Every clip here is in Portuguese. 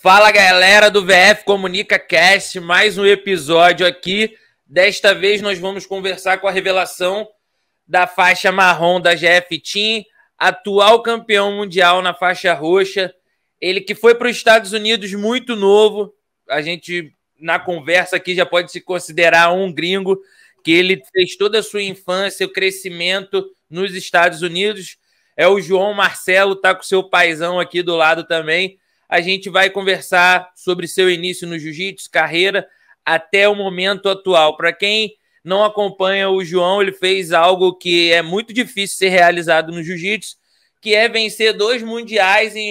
Fala galera do VF Comunica Cast, mais um episódio aqui. Desta vez nós vamos conversar com a revelação da faixa marrom da GF Team, atual campeão mundial na faixa roxa. Ele que foi para os Estados Unidos muito novo, a gente na conversa aqui já pode se considerar um gringo, que ele fez toda a sua infância, o crescimento nos Estados Unidos. É o João Marcelo, tá com seu paizão aqui do lado também. A gente vai conversar sobre seu início no jiu-jitsu, carreira, até o momento atual. Para quem não acompanha o João, ele fez algo que é muito difícil ser realizado no jiu-jitsu, que é vencer 2 mundiais em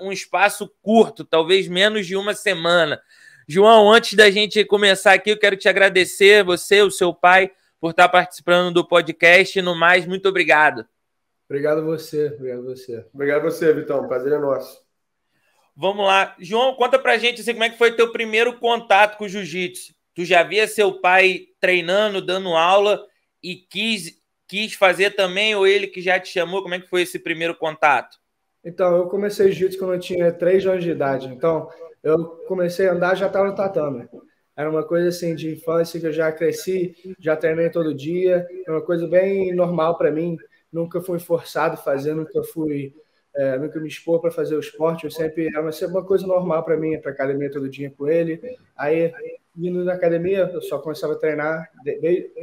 um espaço curto, talvez menos de uma semana. João, antes da gente começar aqui, eu quero te agradecer, você, o seu pai, por estar participando do podcast. No mais, muito obrigado. Obrigado você, obrigado você. Obrigado você, Vitão, o prazer é nosso. Vamos lá. João, conta pra gente assim, como é que foi teu primeiro contato com o jiu-jitsu. Tu já via seu pai treinando, dando aula e quis fazer também, ou ele que já te chamou? Como é que foi esse primeiro contato? Então, eu comecei jiu-jitsu quando eu tinha 3 anos de idade. Então, eu comecei a andar, já estava no tatame. Era uma coisa assim de infância que eu já cresci, já treinei todo dia. Era uma coisa bem normal pra mim. Nunca fui forçado a fazer, nunca me expor para fazer o esporte, eu sempre era uma coisa normal para mim, ir para academia todo dia com ele. Aí, indo na academia, eu só começava a treinar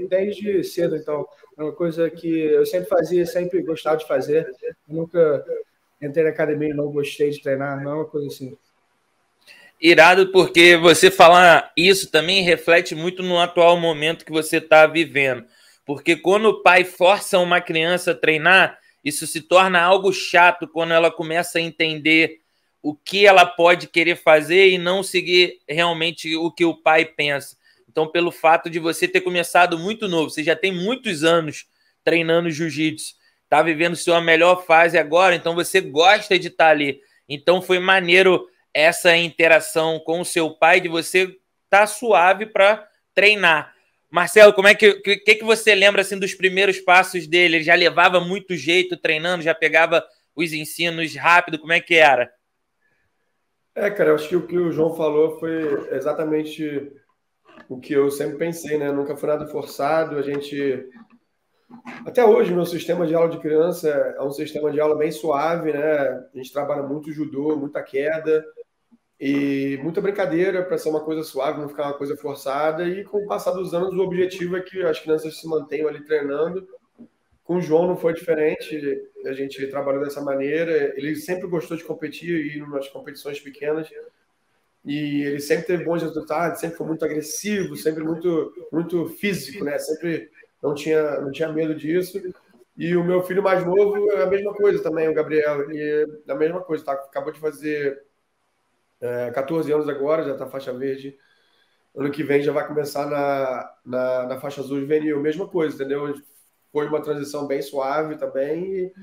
desde cedo, então é uma coisa que eu sempre fazia, sempre gostava de fazer. Eu nunca entrei na academia e não gostei de treinar, não é uma coisa assim. Irado, porque você falar isso também reflete muito no atual momento que você está vivendo, porque quando o pai força uma criança a treinar, isso se torna algo chato quando ela começa a entender o que ela pode querer fazer e não seguir realmente o que o pai pensa. Então, pelo fato de você ter começado muito novo, você já tem muitos anos treinando jiu-jitsu, está vivendo sua melhor fase agora, então você gosta de estar ali. Então, foi maneiro essa interação com o seu pai, de você estar suave para treinar. Marcelo, como é que você lembra assim dos primeiros passos dele? Ele já levava muito jeito treinando, já pegava os ensinos rápido, como é que era? É, cara, acho que o que o João falou foi exatamente o que eu sempre pensei, né? Nunca foi nada forçado, a gente... Até hoje, meu sistema de aula de criança é um sistema de aula bem suave, né? A gente trabalha muito judô, muita queda... E muita brincadeira para ser uma coisa suave, não ficar uma coisa forçada. E com o passar dos anos, o objetivo é que as crianças se mantenham ali treinando. Com o João não foi diferente, a gente trabalhou dessa maneira. Ele sempre gostou de competir e ir nas competições pequenas. E ele sempre teve bons resultados, sempre foi muito agressivo, sempre muito físico, né? Sempre não tinha medo disso. E o meu filho mais novo é a mesma coisa também, o Gabriel. Ele é a mesma coisa, tá? Acabou de fazer... 14 anos agora, já está faixa verde. Ano que vem já vai começar na faixa azul juvenil. Mesma coisa, entendeu? Foi uma transição bem suave também. E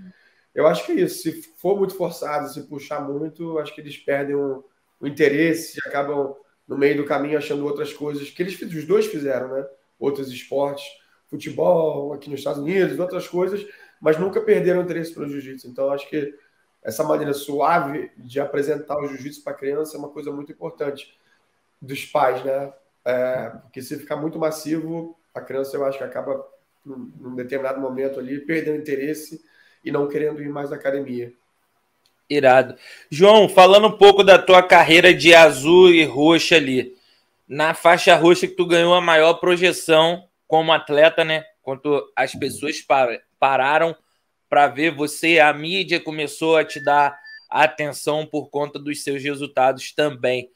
eu acho que é isso. Se for muito forçado, se puxar muito, acho que eles perdem o interesse e acabam no meio do caminho achando outras coisas que eles, os dois fizeram, né? Outros esportes, futebol aqui nos Estados Unidos, outras coisas, mas nunca perderam o interesse pelo jiu-jitsu. Então, acho que essa maneira suave de apresentar o jiu-jitsu para a criança é uma coisa muito importante dos pais, né? Porque se ficar muito massivo, a criança, eu acho que acaba, num determinado momento ali, perdendo interesse e não querendo ir mais na academia. Irado. João, falando um pouco da tua carreira de azul e roxa ali, na faixa roxa que tu ganhou a maior projeção como atleta, né? Quanto as pessoas pararam para ver você, a mídia começou a te dar atenção por conta dos seus resultados também.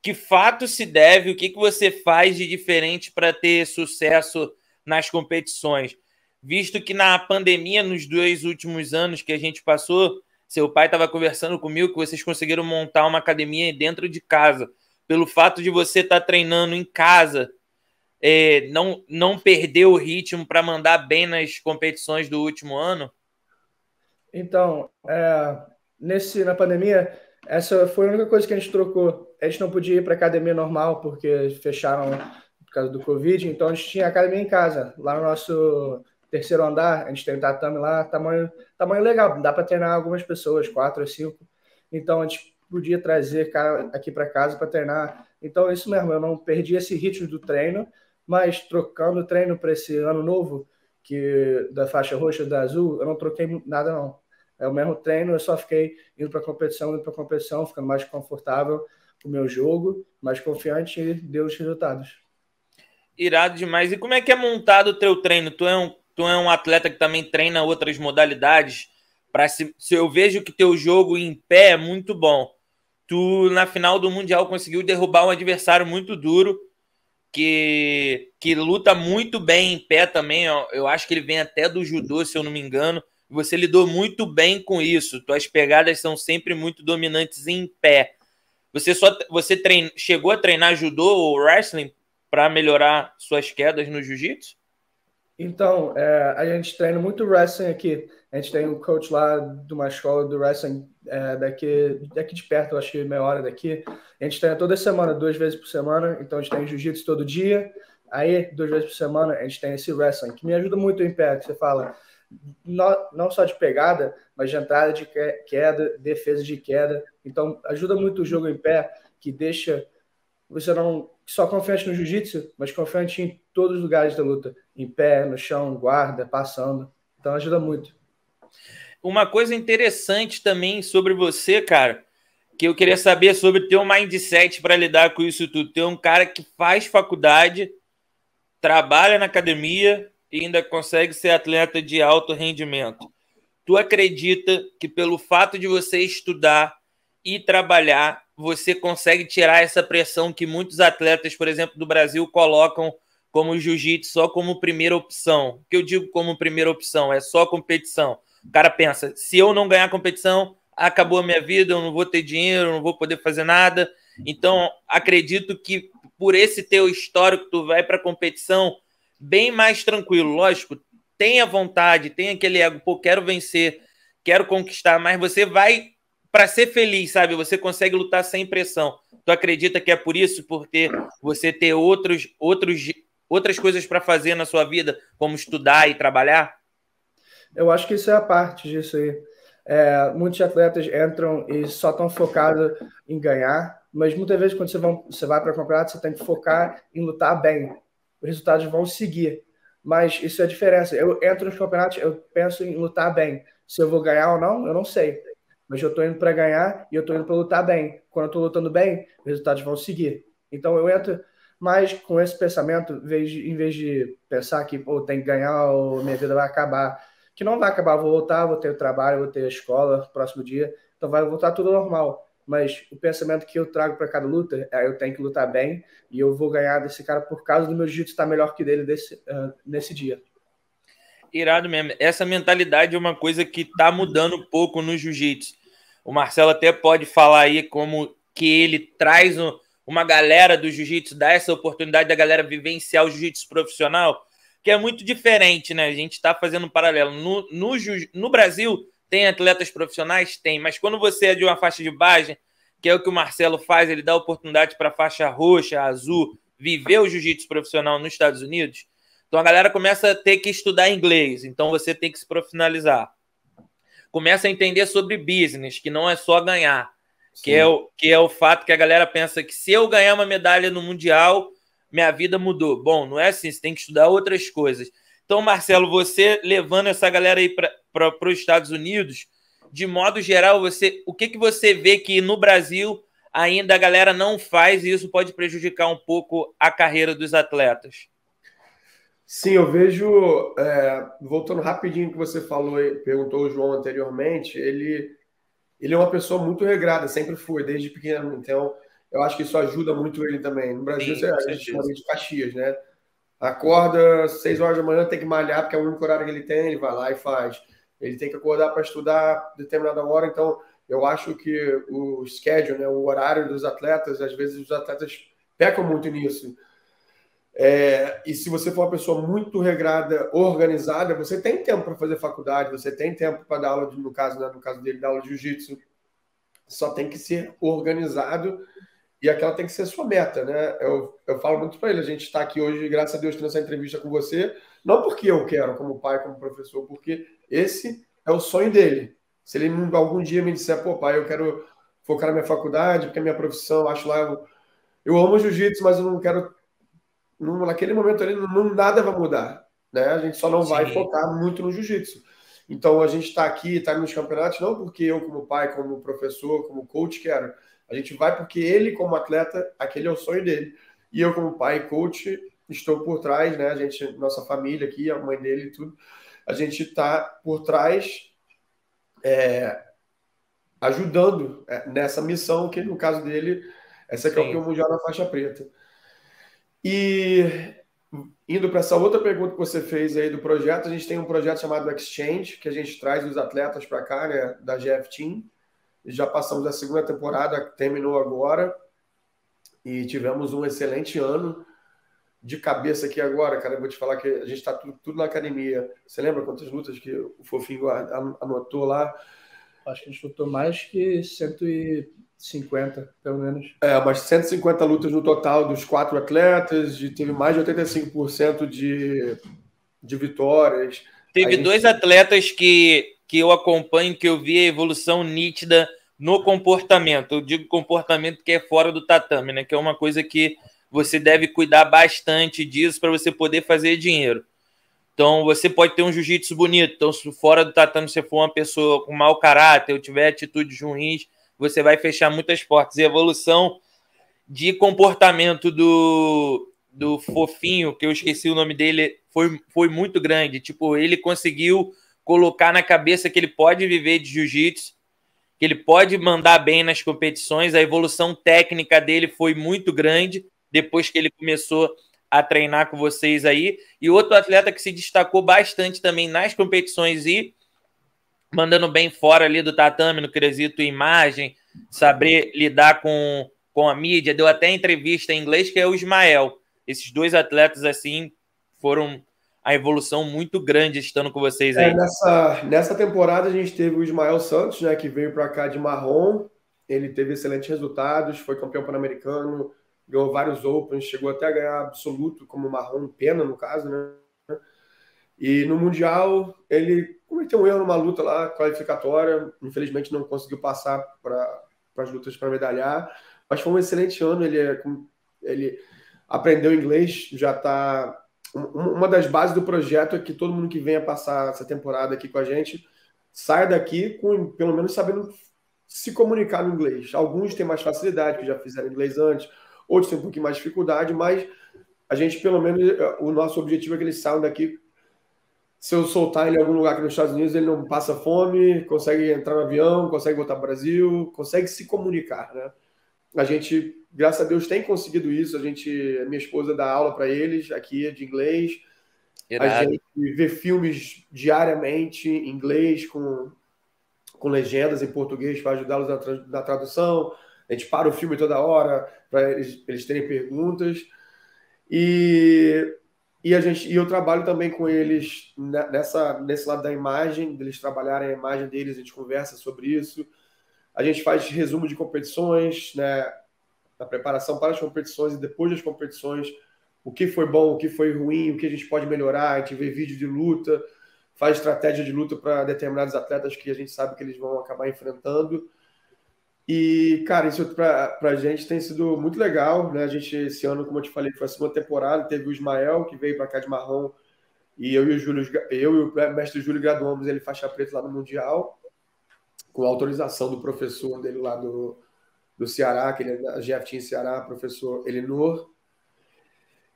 Que fato se deve, o que você faz de diferente para ter sucesso nas competições? Visto que na pandemia, nos 2 últimos anos que a gente passou, seu pai estava conversando comigo que vocês conseguiram montar uma academia dentro de casa. Pelo fato de você estar treinando em casa, não perder o ritmo para mandar bem nas competições do último ano? Então, na pandemia, essa foi a única coisa que a gente trocou. A gente não podia ir para a academia normal, porque fecharam por causa do Covid, então a gente tinha academia em casa. Lá no nosso terceiro andar, a gente tem um tatame lá, tamanho legal, dá para treinar algumas pessoas, 4 ou 5. Então, a gente podia trazer cara aqui para casa para treinar. Então, isso mesmo, eu não perdi esse ritmo do treino, mas trocando o treino para esse ano novo, que da faixa roxa, da azul, eu não troquei nada, não. É o mesmo treino, eu só fiquei indo para competição, ficando mais confortável com o meu jogo, mais confiante, e deu os resultados. Irado demais. E como é que é montado o teu treino? Tu é um atleta que também treina outras modalidades? Se eu vejo que teu jogo em pé é muito bom. Tu, na final do Mundial, conseguiu derrubar um adversário muito duro, que luta muito bem em pé também. Eu acho que ele vem até do judô, se eu não me engano. Você lidou muito bem com isso. Tuas pegadas são sempre muito dominantes em pé. Você chegou a treinar judô ou wrestling para melhorar suas quedas no jiu-jitsu? Então, a gente treina muito wrestling aqui. A gente tem um coach lá de uma escola do wrestling daqui de perto, eu acho que meia hora daqui. A gente treina toda semana, 2 vezes por semana. Então, a gente tem jiu-jitsu todo dia. Aí, 2 vezes por semana, a gente tem esse wrestling, que me ajuda muito em pé, que você fala... Não só de pegada, mas de entrada de queda, defesa de queda. Então, ajuda muito o jogo em pé, que deixa você não só confiante no jiu-jitsu, mas confiante em todos os lugares da luta. Em pé, no chão, guarda, passando. Então, ajuda muito. Uma coisa interessante também sobre você, cara, que eu queria saber sobre o teu mindset para lidar com isso tudo. Tu é um cara que faz faculdade, trabalha na academia... e ainda consegue ser atleta de alto rendimento. Tu acredita que pelo fato de você estudar e trabalhar, você consegue tirar essa pressão que muitos atletas, por exemplo, do Brasil, colocam como jiu-jitsu só como primeira opção? O que eu digo como primeira opção? É só competição. O cara pensa, se eu não ganhar competição, acabou a minha vida, eu não vou ter dinheiro, eu não vou poder fazer nada. Então, acredito que por esse teu histórico, tu vai para a competição bem mais tranquilo. Lógico, tenha vontade, tenha aquele ego, pô, quero vencer, quero conquistar, mas você vai para ser feliz, sabe? Você consegue lutar sem pressão. Tu acredita que é por isso, porque você ter outras coisas para fazer na sua vida, como estudar e trabalhar? Eu acho que isso é a parte disso aí. Muitos atletas entram e só estão focados em ganhar, mas muitas vezes quando você vai para o campeonato, você tem que focar em lutar bem. Os resultados vão seguir, mas isso é a diferença. Eu entro nos campeonatos, eu penso em lutar bem. Se eu vou ganhar ou não, eu não sei. Mas eu estou indo para ganhar e eu estou indo para lutar bem. Quando eu estou lutando bem, os resultados vão seguir. Então eu entro mais com esse pensamento, em vez de pensar que tem que ganhar ou minha vida vai acabar. Que não vai acabar, vou voltar, vou ter o trabalho, vou ter a escola próximo dia. Então vai voltar tudo normal. Mas o pensamento que eu trago para cada luta é eu tenho que lutar bem e eu vou ganhar desse cara por causa do meu jiu-jitsu estar melhor que dele nesse dia. Irado mesmo. Essa mentalidade é uma coisa que está mudando um pouco no jiu-jitsu. O Marcelo até pode falar aí como que ele traz uma galera do jiu-jitsu, dá essa oportunidade da galera vivenciar o jiu-jitsu profissional, que é muito diferente, né? A gente está fazendo um paralelo. No Brasil... tem atletas profissionais? Tem. Mas quando você é de uma faixa de base, que é o que o Marcelo faz, ele dá oportunidade para faixa roxa, azul, viver o jiu-jitsu profissional nos Estados Unidos, então a galera começa a ter que estudar inglês, então você tem que se profissionalizar. Começa a entender sobre business, que não é só ganhar, que é o fato que a galera pensa que se eu ganhar uma medalha no Mundial, minha vida mudou. Bom, não é assim, você tem que estudar outras coisas. Então, Marcelo, você levando essa galera aí para os Estados Unidos, de modo geral, o que você vê que no Brasil ainda a galera não faz e isso pode prejudicar um pouco a carreira dos atletas? Sim, eu vejo, voltando rapidinho que você falou, perguntou o João anteriormente, ele é uma pessoa muito regrada, sempre foi, desde pequeno, então eu acho que isso ajuda muito ele também. No Brasil, sim, a gente chama de Caxias, né? Acorda 6 horas da manhã, tem que malhar, porque é o único horário que ele tem, ele vai lá e faz. Ele tem que acordar para estudar determinada hora, então eu acho que o schedule, né, o horário dos atletas, às vezes os atletas pecam muito nisso. E se você for uma pessoa muito regrada, organizada, você tem tempo para fazer faculdade, você tem tempo para dar aula, no caso dele, dar aula de jiu-jitsu. Só tem que ser organizado. E aquela tem que ser a sua meta, né? Eu falo muito para ele, a gente está aqui hoje, graças a Deus, tendo essa entrevista com você, não porque eu quero, como pai, como professor, porque esse é o sonho dele. Se ele algum dia me disser, pô, pai, eu quero focar na minha faculdade, porque a minha profissão, acho lá... Eu amo jiu-jitsu, mas eu não quero... Naquele momento ali, nada vai mudar, né? A gente só não vai focar muito no jiu-jitsu. Então, a gente está aqui, está nos campeonatos, não porque eu, como pai, como professor, como coach, quero. A gente vai porque ele, como atleta, aquele é o sonho dele. E eu, como pai e coach, estou por trás, né? A gente, nossa família aqui, a mãe dele e tudo, a gente está por trás, ajudando nessa missão, que no caso dele, essa aqui é o campeão mundial na faixa preta. E indo para essa outra pergunta que você fez aí do projeto, a gente tem um projeto chamado Exchange, que a gente traz os atletas para cá, né, da GF Team. Já passamos a segunda temporada, terminou agora, e tivemos um excelente ano. De cabeça aqui agora, cara, eu vou te falar que a gente está tudo na academia. Você lembra quantas lutas que o Fofinho anotou lá? Acho que a gente lutou mais que 150, pelo menos. Mas 150 lutas no total dos 4 atletas, e teve mais de 85% de vitórias. Teve dois atletas que eu acompanho, que eu vi a evolução nítida no comportamento. Eu digo comportamento que é fora do tatame, né? Que é uma coisa que você deve cuidar bastante disso para você poder fazer dinheiro. Então, você pode ter um jiu-jitsu bonito. Então, se fora do tatame você for uma pessoa com mau caráter ou tiver atitudes ruins, você vai fechar muitas portas. E a evolução de comportamento do Fofinho, que eu esqueci o nome dele, foi muito grande. Tipo, ele conseguiu colocar na cabeça que ele pode viver de jiu-jitsu, que ele pode mandar bem nas competições. A evolução técnica dele foi muito grande depois que ele começou a treinar com vocês aí. E outro atleta que se destacou bastante também nas competições e mandando bem fora ali do tatame, no quesito imagem, saber lidar com a mídia, deu até entrevista em inglês, que é o Ismael. Esses dois atletas, assim, foram a evolução muito grande estando com vocês aí. Nessa temporada a gente teve o Ismael Santos, né, que veio para cá de Marlon. Ele teve excelentes resultados, foi campeão pan-americano, ganhou vários Opens, chegou até a ganhar absoluto, como Marrom, pena no caso, né? E no Mundial, ele cometeu um erro numa luta lá, qualificatória, infelizmente não conseguiu passar para as lutas para medalhar, mas foi um excelente ano. Ele aprendeu inglês, já está... Uma das bases do projeto é que todo mundo que venha passar essa temporada aqui com a gente, saia daqui com, pelo menos, sabendo se comunicar no inglês. Alguns têm mais facilidade, que já fizeram inglês antes, outros têm um pouquinho mais de dificuldade, mas a gente, pelo menos, o nosso objetivo é que eles saiam daqui. Se eu soltar ele em algum lugar aqui nos Estados Unidos, ele não passa fome, consegue entrar no avião, consegue voltar para o Brasil, consegue se comunicar, né? A gente, graças a Deus, tem conseguido isso. Minha esposa dá aula para eles aqui de inglês. A gente vê filmes diariamente em inglês com legendas em português para ajudá-los na tradução. A gente para o filme toda hora para eles terem perguntas. E eu trabalho também com eles nesse lado da imagem, deles trabalharem a imagem deles, a gente conversa sobre isso. A gente faz resumo de competições, né, na preparação para as competições e depois das competições, o que foi bom, o que foi ruim, o que a gente pode melhorar. A gente vê vídeo de luta, faz estratégia de luta para determinados atletas que a gente sabe que eles vão acabar enfrentando. E, cara, isso pra gente tem sido muito legal, né? A gente, esse ano, como eu te falei, foi a segunda temporada, teve o Ismael, que veio pra cá de Marrom, e eu e o Mestre Júlio graduamos ele faixa preta lá no Mundial, com autorização do professor dele lá do Ceará, que ele é da GF Team Ceará, professor Elenor.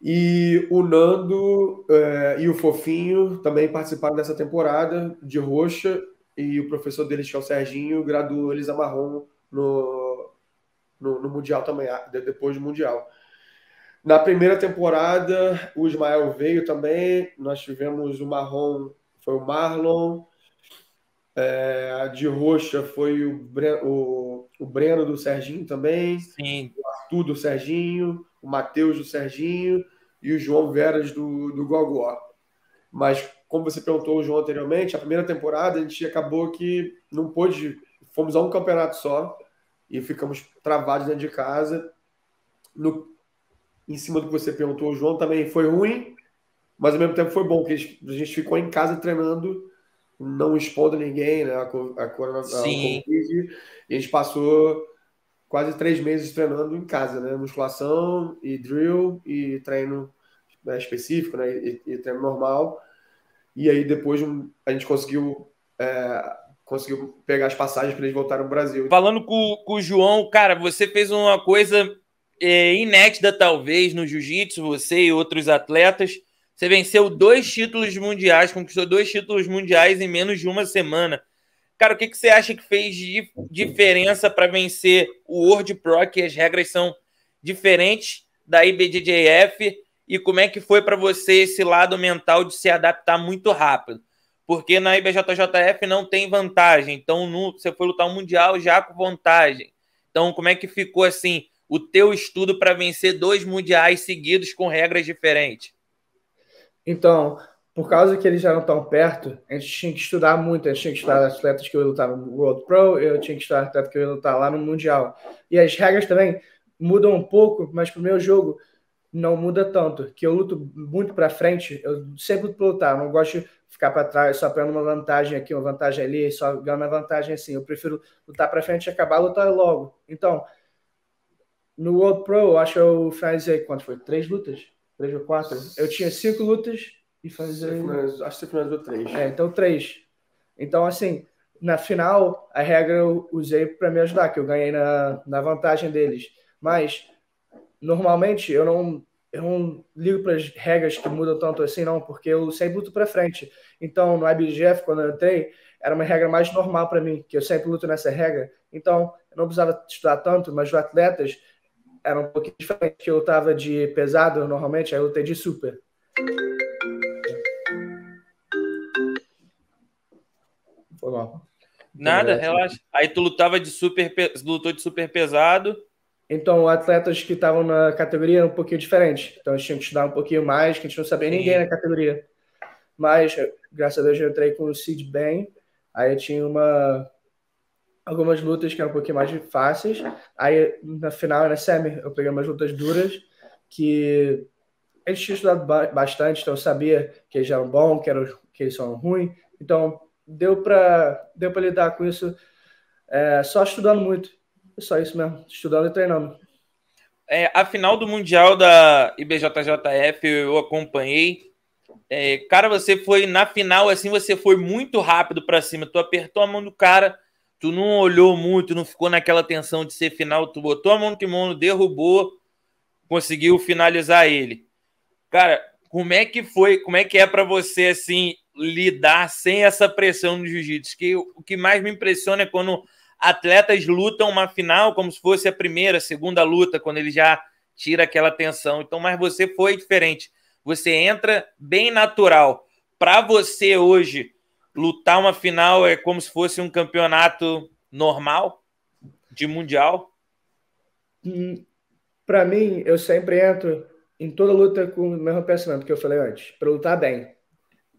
E o Nando e o Fofinho também participaram dessa temporada de roxa, e o professor deles, que é o Serginho, graduou eles a Marrom no Mundial também, depois do Mundial. Na primeira temporada, o Ismael veio também, nós tivemos o marrom, foi o Marlon, de roxa foi o Breno do Serginho também, sim, o Arthur do Serginho, o Matheus do Serginho e o João Veras do Gogó. Mas, como você perguntou, o João, anteriormente, a primeira temporada a gente acabou que não pôde... Fomos a um campeonato só e ficamos travados dentro de casa. Em cima do que você perguntou, o João também foi ruim, mas ao mesmo tempo foi bom, porque a gente ficou em casa treinando, não expondo ninguém, né? A Covid, e a gente passou quase 3 meses treinando em casa, né? Musculação e drill e treino, né, específico, né? E treino normal. E aí depois a gente conseguiu, conseguiu pegar as passagens para eles voltarem ao Brasil. Falando com o João, cara, você fez uma coisa inédita talvez no jiu-jitsu, você e outros atletas. Você venceu 2 títulos mundiais, conquistou 2 títulos mundiais em menos de uma semana. Cara, o que você acha que fez de diferença para vencer o World Pro, que as regras são diferentes da IBJJF, e como é que foi para você esse lado mental de se adaptar muito rápido? Porque na IBJJF não tem vantagem, então você foi lutar o Mundial já com vantagem. Então como é que ficou assim o teu estudo para vencer 2 mundiais seguidos com regras diferentes? Então, por causa que eles já não estão perto, a gente tinha que estudar muito. A gente tinha que estudar atletas que eu ia lutar no World Pro, eu tinha que estudar atletas que eu ia lutar lá no Mundial. E as regras também mudam um pouco, mas pro meu jogo não muda tanto, que eu luto muito para frente, eu sempre luto para lutar, eu não gosto de ficar para trás, só pegando uma vantagem aqui, uma vantagem ali, só ganhando uma vantagem assim. Eu prefiro lutar para frente e acabar lutando logo. Então, no World Pro, eu acho que eu finalizei, quanto foi? 3 lutas? 3 ou 4? Eu tinha 5 lutas, e fazer... Acho que você finalizou 3. É, então 3. Então, assim, na final, a regra eu usei para me ajudar, que eu ganhei na vantagem deles. Mas, normalmente, eu não ligo para as regras que mudam tanto assim, não, porque eu sempre luto para frente. Então, no IBJJF, quando eu entrei, era uma regra mais normal para mim, que eu sempre luto nessa regra. Então, eu não precisava estudar tanto, mas os atletas eram um pouquinho diferente, que eu lutava de pesado, normalmente, aí eu lutei de super. Nada, relaxa. Aí tu lutou de super pesado. Então, atletas que estavam na categoria eram um pouquinho diferente. Então, a gente tinha que estudar um pouquinho mais, que a gente não sabia ninguém na categoria. Mas, graças a Deus, eu entrei com o Sid Ben. Aí tinha algumas lutas que eram um pouquinho mais fáceis. Aí, na final, na semi, eu peguei umas lutas duras que eles tinham estudado bastante, então eu sabia que eles eram bons, que eles são ruins. Então, deu para lidar com isso só estudando muito. É só isso mesmo, estudando e treinando. A final do Mundial da IBJJF eu acompanhei. Cara, você foi na final, assim, você foi muito rápido para cima. Tu apertou a mão do cara, tu não olhou muito, não ficou naquela tensão de ser final, tu botou a mão no kimono, derrubou, conseguiu finalizar ele. Cara, como é que foi, como é que é para você, assim, lidar sem essa pressão no jiu-jitsu? Que o que mais me impressiona é quando atletas lutam uma final como se fosse a primeira, segunda luta, quando ele já tira aquela tensão. Então, mas você foi diferente. Você entra bem natural. Para você hoje, lutar uma final é como se fosse um campeonato normal de mundial? Para mim, eu sempre entro em toda luta com o mesmo pensamento que eu falei antes, para lutar bem.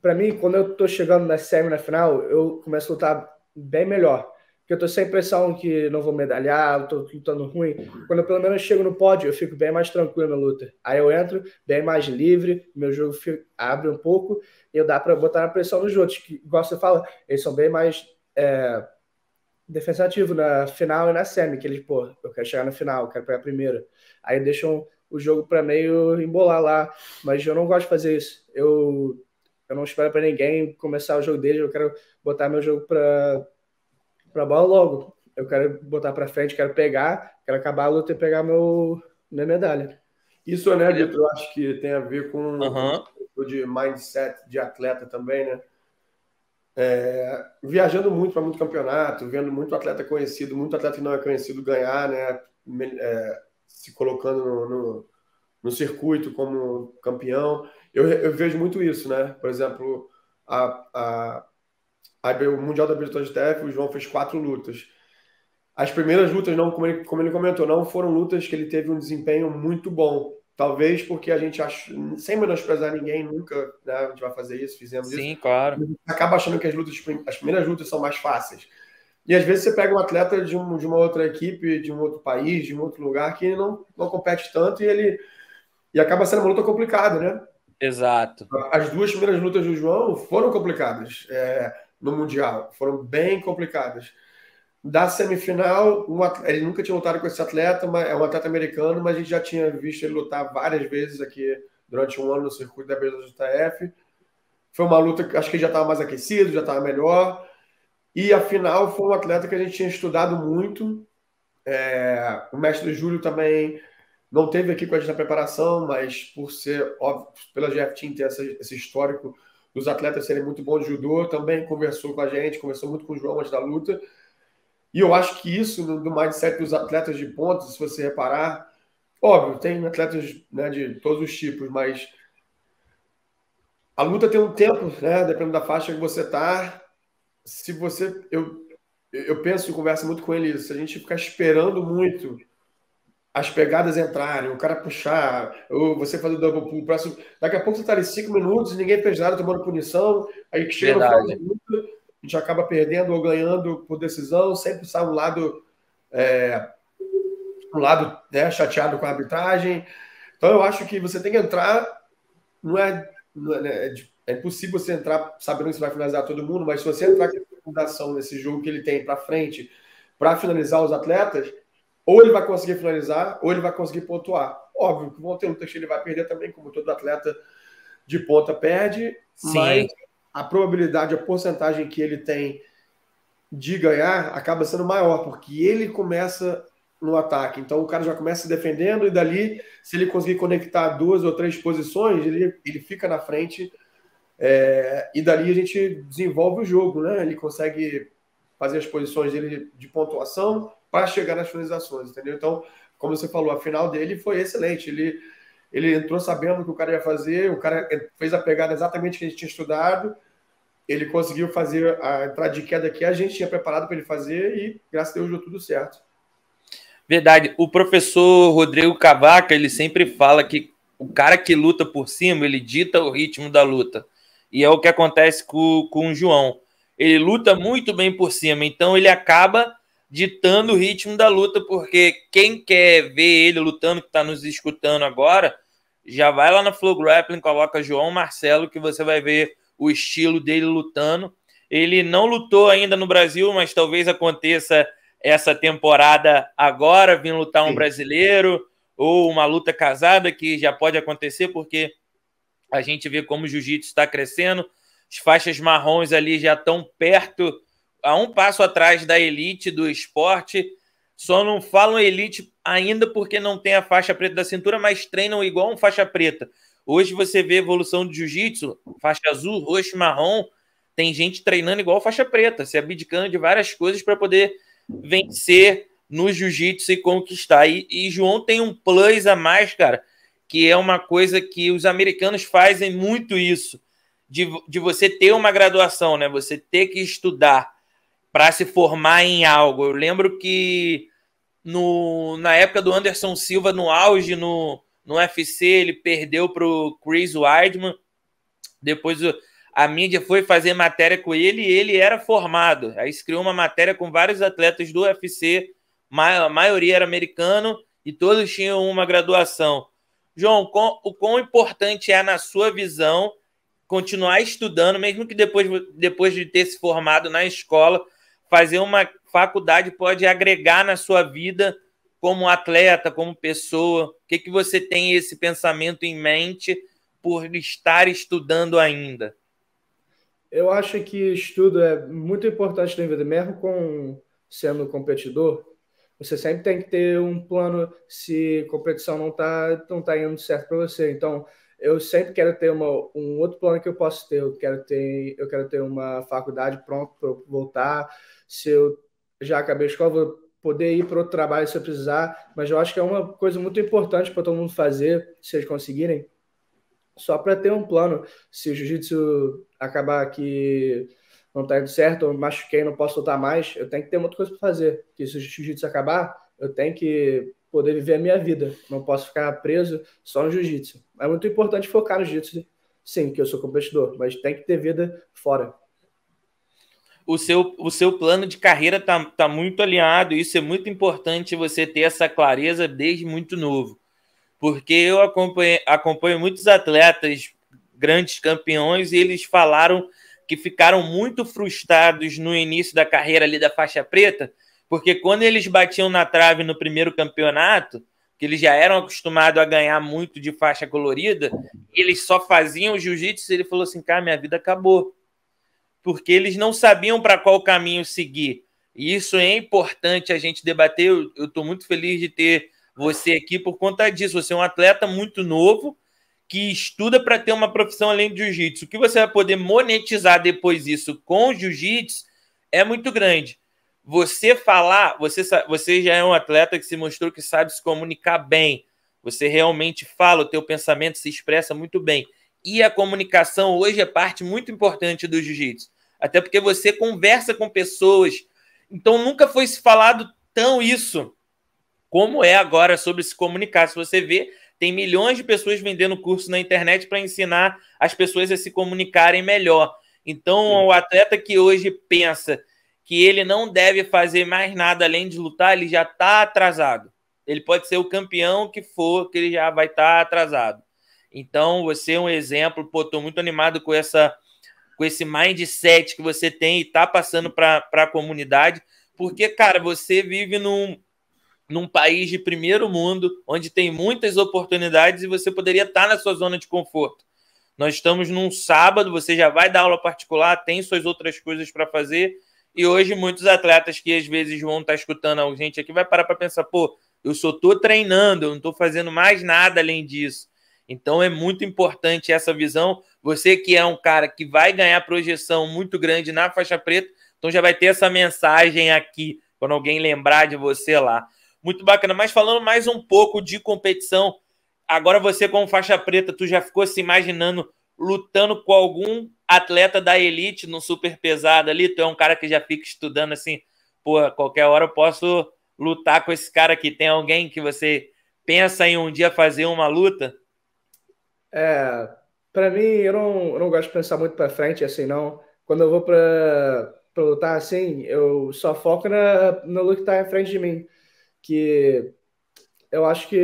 Para mim, quando eu tô chegando na semi, na final, eu começo a lutar bem melhor. Porque eu tô sem pressão que não vou medalhar, eu tô lutando ruim. Quando eu, pelo menos, chego no pódio, eu fico bem mais tranquilo na luta. Aí eu entro bem mais livre, meu jogo abre um pouco e eu dá para botar a pressão nos outros. Que, igual você fala, eles são bem mais defensativos na final e na semi. Que eles, pô, eu quero chegar na final, eu quero pegar primeiro. Aí deixam o jogo para meio embolar lá. Mas eu não gosto de fazer isso. Eu não espero para ninguém começar o jogo deles. Eu quero botar meu jogo para bola logo. Eu quero botar para frente, quero pegar, quero acabar a luta e pegar minha medalha. Isso, né, Vitor? Eu acho que tem a ver com o de mindset de atleta também, né? Viajando muito para muito campeonato, vendo muito atleta conhecido, muito atleta que não é conhecido ganhar, né? Se colocando no circuito como campeão. Eu vejo muito isso, né? Por exemplo, o Mundial da BJJF, o João fez 4 lutas. As primeiras lutas, não, como ele comentou, não foram lutas que ele teve um desempenho muito bom. Talvez porque a gente acha, sem menosprezar ninguém, nunca, né? A gente vai fazer isso, fizemos isso. Sim, claro. Acaba achando que as primeiras lutas são mais fáceis. E às vezes você pega um atleta de uma outra equipe, de um outro país, de um outro lugar, que não compete tanto e acaba sendo uma luta complicada, né? Exato. As 2 primeiras lutas do João foram complicadas no Mundial, foram bem complicadas. Da semifinal, ele nunca tinha lutado com esse atleta, mas é um atleta americano, mas a gente já tinha visto ele lutar várias vezes aqui durante um ano no circuito da IBJJF. Foi uma luta que acho que já estava mais aquecido, já estava melhor. E a final foi um atleta que a gente tinha estudado muito. O mestre Júlio também não esteve aqui com a gente na preparação, mas por ser, óbvio, pela GF Team ter esse histórico dos atletas serem muito bons de judô, também conversou com a gente, conversou muito com o João antes da luta. E eu acho que isso, do mindset dos atletas de ponta, se você reparar, óbvio, tem atletas, né, de todos os tipos, mas a luta tem um tempo, né, dependendo da faixa que você está. Se você... Eu penso e converso muito com ele, se a gente ficar esperando muito as pegadas entrarem, o cara puxar, ou você fazer o double pull, próximo, daqui a pouco você está ali 5 minutos e ninguém fez nada, tomando punição, aí chega no final da luta, a gente acaba perdendo ou ganhando por decisão, sempre sai um lado, né, chateado com a arbitragem. Então eu acho que você tem que entrar, é impossível você entrar sabendo que você vai finalizar todo mundo, mas se você entrar com a fundação nesse jogo que ele tem para frente, para finalizar os atletas, ou ele vai conseguir finalizar, ou ele vai conseguir pontuar. Óbvio que vão ter lutas que ele vai perder também, como todo atleta de ponta perde, sim, mas a probabilidade, a porcentagem que ele tem de ganhar acaba sendo maior, porque ele começa no ataque. Então o cara já começa se defendendo e dali, se ele conseguir conectar 2 ou 3 posições, ele fica na frente e dali a gente desenvolve o jogo, né? Ele consegue fazer as posições dele de pontuação para chegar nas finalizações, entendeu? Então, como você falou, a final dele foi excelente. Ele entrou sabendo o que o cara ia fazer, o cara fez a pegada exatamente que a gente tinha estudado, ele conseguiu fazer a entrada de queda que a gente tinha preparado para ele fazer e, graças a Deus, deu tudo certo. Verdade. O professor Rodrigo Cavaca, ele sempre fala que o cara que luta por cima, ele dita o ritmo da luta. E é o que acontece com o João. Ele luta muito bem por cima, então ele acaba ditando o ritmo da luta, porque quem quer ver ele lutando, que está nos escutando agora, já vai lá na Flo Grappling, coloca João Marcelo, que você vai ver o estilo dele lutando. Ele não lutou ainda no Brasil, mas talvez aconteça essa temporada agora, vir lutar um brasileiro ou uma luta casada, que já pode acontecer, porque a gente vê como o jiu-jitsu está crescendo, as faixas marrons ali já estão perto, a um passo atrás da elite do esporte, só não falam elite ainda porque não tem a faixa preta da cintura, mas treinam igual um faixa preta. Hoje você vê a evolução do jiu-jitsu, faixa azul, roxo, marrom, tem gente treinando igual faixa preta, se abdicando de várias coisas para poder vencer no jiu-jitsu e conquistar. E João tem um plus a mais, cara, que é uma coisa que os americanos fazem muito isso, de você ter uma graduação, né? Você ter que estudar para se formar em algo. Eu lembro que na época do Anderson Silva, no auge, no UFC, ele perdeu para o Chris Weidman. Depois a mídia foi fazer matéria com ele e ele era formado. Aí se criou uma matéria com vários atletas do UFC, a maioria era americano e todos tinham uma graduação. João, o quão importante é, na sua visão, continuar estudando, mesmo que depois de ter se formado na escola, fazer uma faculdade pode agregar na sua vida como atleta, como pessoa? O que você tem esse pensamento em mente por estar estudando ainda? Eu acho que estudo é muito importante na vida, mesmo sendo competidor. Você sempre tem que ter um plano se a competição não tá indo certo para você. Então, eu sempre quero ter um outro plano que eu posso ter. Eu quero ter uma faculdade pronta para voltar. Se eu já acabei a escola, vou poder ir para outro trabalho se eu precisar. Mas eu acho que é uma coisa muito importante para todo mundo fazer, se eles conseguirem, só para ter um plano. Se o jiu-jitsu acabar que não está indo certo, eu machuquei, não posso lutar mais, eu tenho que ter muita coisa para fazer. Porque se o jiu-jitsu acabar, eu tenho que poder viver a minha vida. Não posso ficar preso só no jiu-jitsu. É muito importante focar no jiu-jitsu, sim, que eu sou competidor, mas tem que ter vida fora. O seu plano de carreira está muito alinhado, isso é muito importante, você ter essa clareza desde muito novo. Porque eu acompanho muitos atletas, grandes campeões, e eles falaram que ficaram muito frustrados no início da carreira ali da faixa preta, Porque quando eles batiam na trave no primeiro campeonato, que eles já eram acostumados a ganhar muito de faixa colorida, eles só faziam jiu-jitsu, e ele falou assim, cara, minha vida acabou. Porque eles não sabiam para qual caminho seguir. E isso é importante a gente debater. Eu estou muito feliz de ter você aqui por conta disso. Você é um atleta muito novo que estuda para ter uma profissão além do jiu-jitsu. O que você vai poder monetizar depois disso com o jiu-jitsu é muito grande. Você falar, você já é um atleta que se mostrou que sabe se comunicar bem. Você realmente fala, o teu pensamento se expressa muito bem. E a comunicação hoje é parte muito importante do jiu-jitsu. Até porque você conversa com pessoas. Então nunca foi se falado tão isso como é agora sobre se comunicar. Se você vê, tem milhões de pessoas vendendo curso na internet para ensinar as pessoas a se comunicarem melhor. Então o atleta que hoje pensa que ele não deve fazer mais nada além de lutar, ele já está atrasado. Ele pode ser o campeão que for, que ele já vai estar atrasado. Então, você é um exemplo. Pô, estou muito animado com esse mindset que você tem e está passando para a comunidade. Porque, cara, você vive num país de primeiro mundo, onde tem muitas oportunidades e você poderia estar na sua zona de conforto. Nós estamos num sábado, você já vai dar aula particular, tem suas outras coisas para fazer. E hoje muitos atletas que às vezes vão estar escutando a gente aqui vai parar para pensar, pô, eu só estou treinando, eu não estou fazendo mais nada além disso. Então é muito importante essa visão. Você que é um cara que vai ganhar projeção muito grande na faixa preta, então já vai ter essa mensagem aqui, quando alguém lembrar de você lá. Muito bacana, mas falando mais um pouco de competição, agora você como faixa preta, tu já ficou se imaginando lutando com algum atleta da elite no super pesado ali? Tu é um cara que já fica estudando assim, pô, qualquer hora eu posso lutar com esse cara aqui. Tem alguém que você pensa em um dia fazer uma luta? É, pra mim, eu não gosto de pensar muito pra frente assim, não. Quando eu vou pra lutar assim, eu só foco no luta que tá em frente de mim. Que eu acho que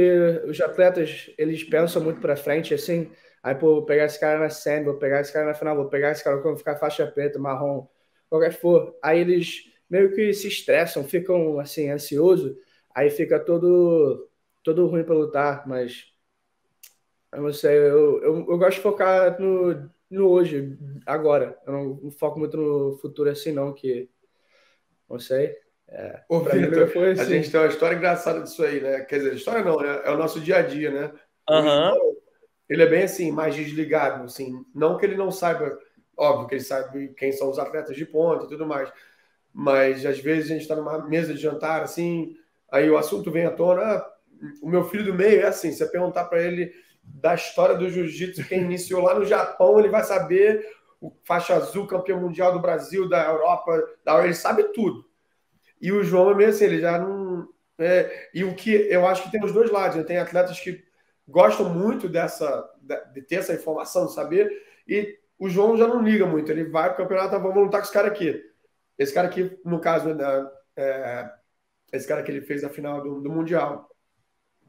os atletas, eles pensam muito pra frente assim. Aí, pô, vou pegar esse cara na semi, vou pegar esse cara na final, vou pegar esse cara quando ficar faixa preta, marrom, qualquer que for. Aí eles meio que se estressam, ficam, assim, ansiosos. Aí fica todo ruim para lutar, mas eu não sei, eu gosto de focar no hoje, agora. Eu não foco muito no futuro assim, não, que não sei. É, ô, Vitor, foi assim. A gente tem uma história engraçada disso aí, né? Quer dizer, história não, né? É o nosso dia a dia, né? Aham. Uhum. Ele é bem assim, mais desligado, assim. Não que ele não saiba, óbvio que ele sabe quem são os atletas de ponta e tudo mais, mas às vezes a gente está numa mesa de jantar, assim, aí o assunto vem à tona. Ah, o meu filho do meio é assim, você perguntar para ele da história do jiu-jitsu, quem iniciou lá no Japão, ele vai saber, o faixa azul, campeão mundial do Brasil, da Europa, ele sabe tudo. E o João é meio assim, ele já não... É, e o que eu acho que tem os dois lados, né? Tem atletas que gostam muito de ter essa informação, de saber, e o João já não liga muito, ele vai pro campeonato, tá, vamos lutar com esse cara aqui. Esse cara aqui, no caso, esse cara que ele fez a final do Mundial.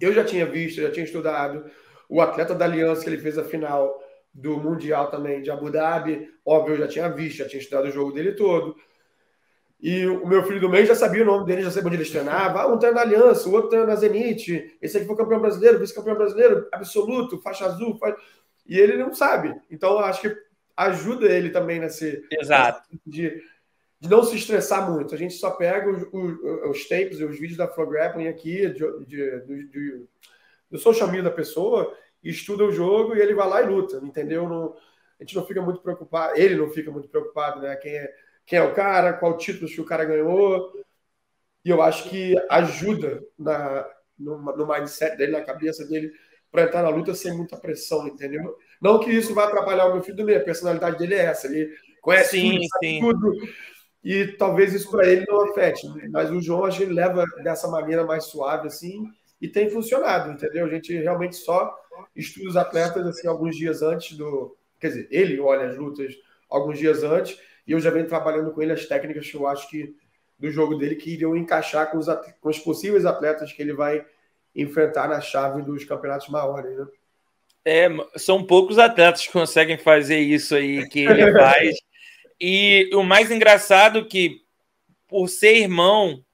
Eu já tinha visto, já tinha estudado, o atleta da Aliança que ele fez a final do Mundial também, de Abu Dhabi, óbvio, eu já tinha visto, já tinha estudado o jogo dele todo. E o meu filho do meio já sabia o nome dele, já sabia onde ele treinava. Ah, um treina na Aliança, o outro treina na Zenit. Esse aqui foi campeão brasileiro, vice-campeão brasileiro, absoluto, faixa azul. E ele não sabe. Então, eu acho que ajuda ele também nesse... Exato. De não se estressar muito. A gente só pega os tapes e os vídeos da Flo Grappling aqui, do social media da pessoa, estuda o jogo e ele vai lá e luta, entendeu? A gente não fica muito preocupado, ele não fica muito preocupado, né? Quem é o cara, qual título que o cara ganhou. E eu acho que ajuda no mindset dele, na cabeça dele, para entrar na luta sem muita pressão, entendeu? Não que isso vai atrapalhar o meu filho do meio, a personalidade dele é essa, ele conhece tudo, e talvez isso para ele não afete, né? Mas o João, acho que ele leva dessa maneira mais suave, assim, e tem funcionado, entendeu? A gente realmente só estuda os atletas, assim, alguns dias antes do... Quer dizer, ele olha as lutas alguns dias antes, e eu já venho trabalhando com ele as técnicas que eu acho que do jogo dele que iriam encaixar com os possíveis atletas que ele vai enfrentar na chave dos campeonatos maiores, né? É, são poucos atletas que conseguem fazer isso aí que ele faz. E o mais engraçado é que, por ser irmão,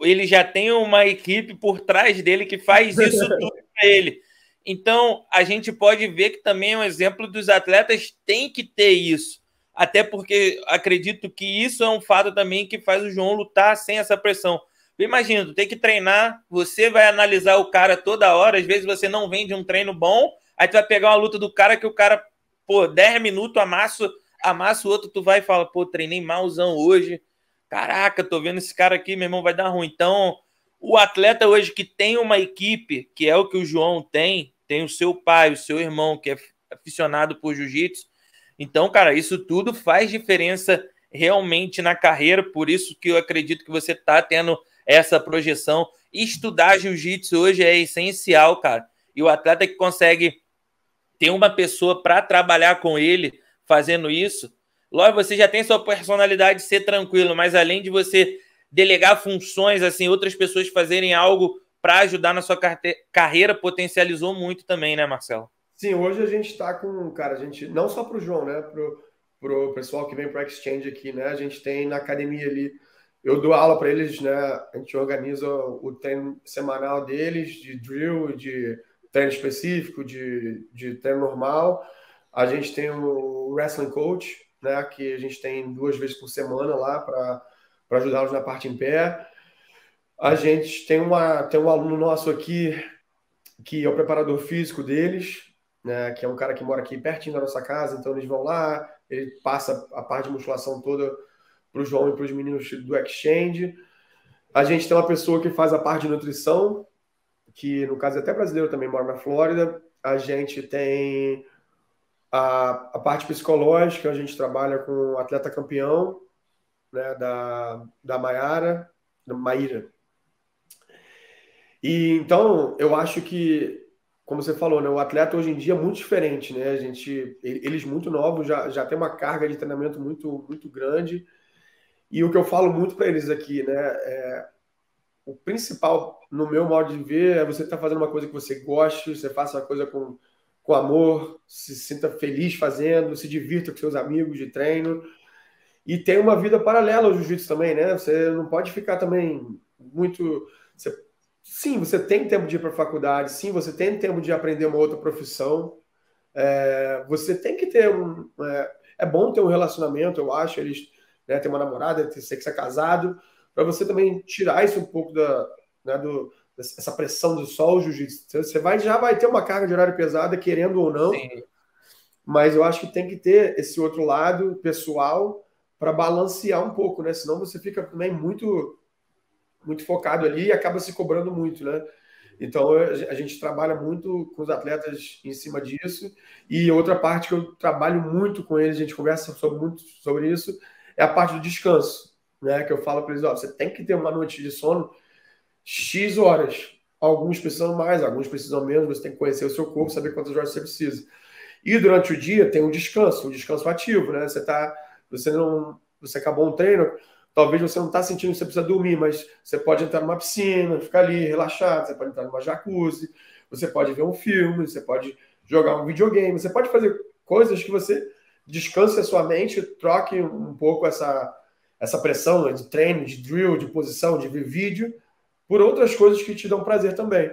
ele já tem uma equipe por trás dele que faz isso tudo para ele. Então, a gente pode ver que também é um exemplo dos atletas tem que ter isso. Até porque acredito que isso é um fato também que faz o João lutar sem essa pressão. Imagina, tu tem que treinar, você vai analisar o cara toda hora, às vezes você não vem de um treino bom, aí tu vai pegar uma luta do cara que o cara, pô, 10 minutos amassa o outro, tu vai e fala, pô, treinei malzão hoje, caraca, tô vendo esse cara aqui, meu irmão, vai dar ruim. Então, o atleta hoje que tem uma equipe, que é o que o João tem o seu pai, o seu irmão, que é aficionado por jiu-jitsu. Então, cara, isso tudo faz diferença realmente na carreira, por isso que eu acredito que você tá tendo essa projeção. Estudar jiu-jitsu hoje é essencial, cara. E o atleta que consegue ter uma pessoa para trabalhar com ele fazendo isso, lógico, você já tem sua personalidade de ser tranquilo, mas além de você delegar funções, assim, outras pessoas fazerem algo para ajudar na sua carreira, potencializou muito também, né, Marcelo? Sim, hoje a gente tá com, cara, a gente, não só pro João, né, pro pessoal que vem pro Exchange aqui, né, a gente tem na academia ali, eu dou aula para eles, né? A gente organiza o treino semanal deles, de drill, de treino específico, de treino normal. A gente tem o wrestling coach, né? Que a gente tem 2 vezes por semana lá para ajudá-los na parte em pé. A gente tem um aluno nosso aqui que é o preparador físico deles, né? Que é um cara que mora aqui pertinho da nossa casa. Então eles vão lá, ele passa a parte de musculação toda para o João e para os meninos do Exchange. A gente tem uma pessoa que faz a parte de nutrição, que no caso é até brasileiro, também mora na Flórida. A gente tem a parte psicológica, a gente trabalha com o atleta campeão, né, da Maiara, da Maíra. E então, eu acho que, como você falou, né, o atleta hoje em dia é muito diferente, né? A gente, eles muito novos, já tem uma carga de treinamento muito grande. E o que eu falo muito para eles aqui, né, o principal, no meu modo de ver, é você estar fazendo uma coisa que você goste, você faça uma coisa com amor, se sinta feliz fazendo, se divirta com seus amigos de treino. E tem uma vida paralela ao jiu-jitsu também, né? Você não pode ficar também muito... Sim, você tem tempo de ir para a faculdade, sim, você tem tempo de aprender uma outra profissão. Você tem que ter um... É bom ter um relacionamento, eu acho, eles... Né, ter uma namorada, ter sexo casado, para você também tirar isso um pouco dessa pressão do sol, jiu-jitsu. Você já vai ter uma carga de horário pesada, querendo ou não. Sim. Mas eu acho que tem que ter esse outro lado pessoal para balancear um pouco, né? Senão você fica também muito focado ali e acaba se cobrando muito, né? Então a gente trabalha muito com os atletas em cima disso. E outra parte que eu trabalho muito com eles, a gente conversa muito sobre isso, é a parte do descanso, né? Que eu falo para eles, ó, você tem que ter uma noite de sono X horas. Alguns precisam mais, alguns precisam menos, você tem que conhecer o seu corpo, saber quantas horas você precisa. E durante o dia tem um descanso ativo, né? Você acabou um treino, talvez você não está sentindo que você precisa dormir, mas você pode entrar numa piscina, ficar ali relaxado, você pode entrar numa jacuzzi, você pode ver um filme, você pode jogar um videogame, você pode fazer coisas que você... Descanse a sua mente, troque um pouco essa pressão, né, de treino, de drill, de posição, de ver vídeo, por outras coisas que te dão prazer também.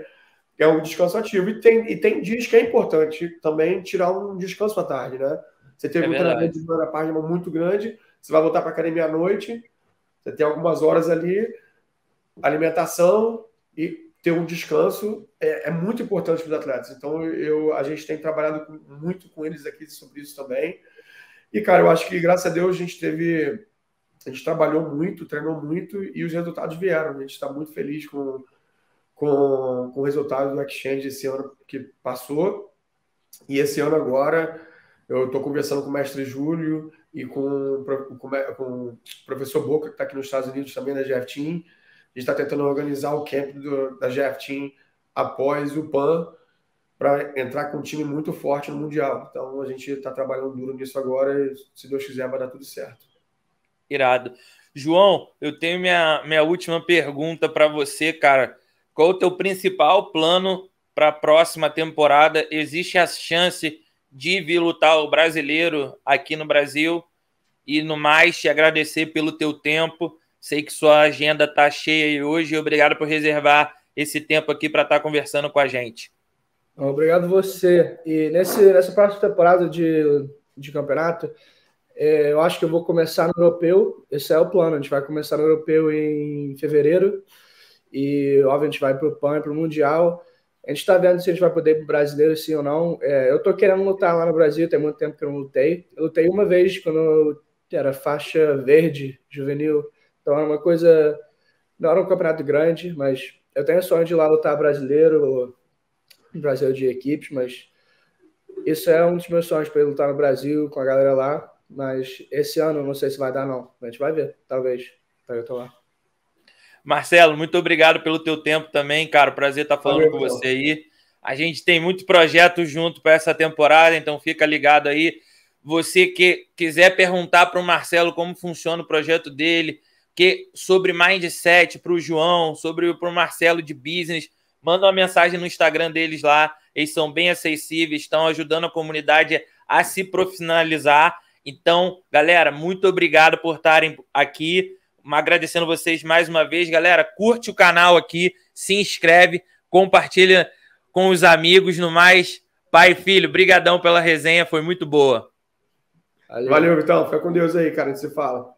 É um descanso ativo. E tem dias que é importante também tirar um descanso à tarde, né? Você teve um treinamento de uma página muito grande, você vai voltar para a academia à noite, você tem algumas horas ali, alimentação e ter um descanso é muito importante para os atletas. Então a gente tem trabalhado muito com eles aqui sobre isso também. E, cara, eu acho que, graças a Deus, a gente trabalhou muito, treinou muito e os resultados vieram. A gente está muito feliz com o resultado do Exchange esse ano que passou. E esse ano agora, eu estou conversando com o Mestre Júlio e com o Professor Boca, que está aqui nos Estados Unidos também, da GF Team. A gente está tentando organizar o camp da GF Team após o PAN, para entrar com um time muito forte no Mundial. Então, a gente está trabalhando duro nisso agora e, se Deus quiser, vai dar tudo certo. Irado. João, eu tenho minha última pergunta para você, cara. Qual o teu principal plano para a próxima temporada? Existe a chance de vir lutar o brasileiro aqui no Brasil? E, no mais, te agradecer pelo teu tempo. Sei que sua agenda está cheia hoje e obrigado por reservar esse tempo aqui para estar conversando com a gente. Obrigado você. E nessa próxima temporada de campeonato, eu acho que eu vou começar no europeu. Esse é o plano. A gente vai começar no europeu em fevereiro. E, óbvio, a gente vai para o PAN e para o Mundial. A gente está vendo se a gente vai poder ir para o brasileiro, sim ou não. Eu estou querendo lutar lá no Brasil. Tem muito tempo que eu não lutei. Eu lutei uma vez quando eu era faixa verde, juvenil. Então, era uma coisa... Não era um campeonato grande, mas eu tenho sonho de ir lá lutar brasileiro de equipes, mas isso é um dos meus sonhos, para lutar no Brasil com a galera lá. Mas esse ano eu não sei se vai dar, não. A gente vai ver, talvez. Eu tô lá. Marcelo, muito obrigado pelo teu tempo também, cara. Prazer estar falando com você aí. A gente tem muito projeto junto para essa temporada, então fica ligado aí. Você que quiser perguntar para o Marcelo como funciona o projeto dele, sobre mindset, para o João, sobre o Marcelo de business, manda uma mensagem no Instagram deles lá. Eles são bem acessíveis, estão ajudando a comunidade a se profissionalizar. Então, galera, muito obrigado por estarem aqui. Agradecendo vocês mais uma vez. Galera, curte o canal aqui, se inscreve, compartilha com os amigos. No mais, pai e filho, brigadão pela resenha, foi muito boa. Valeu, Vitão. Fica com Deus aí, cara, a gente se fala.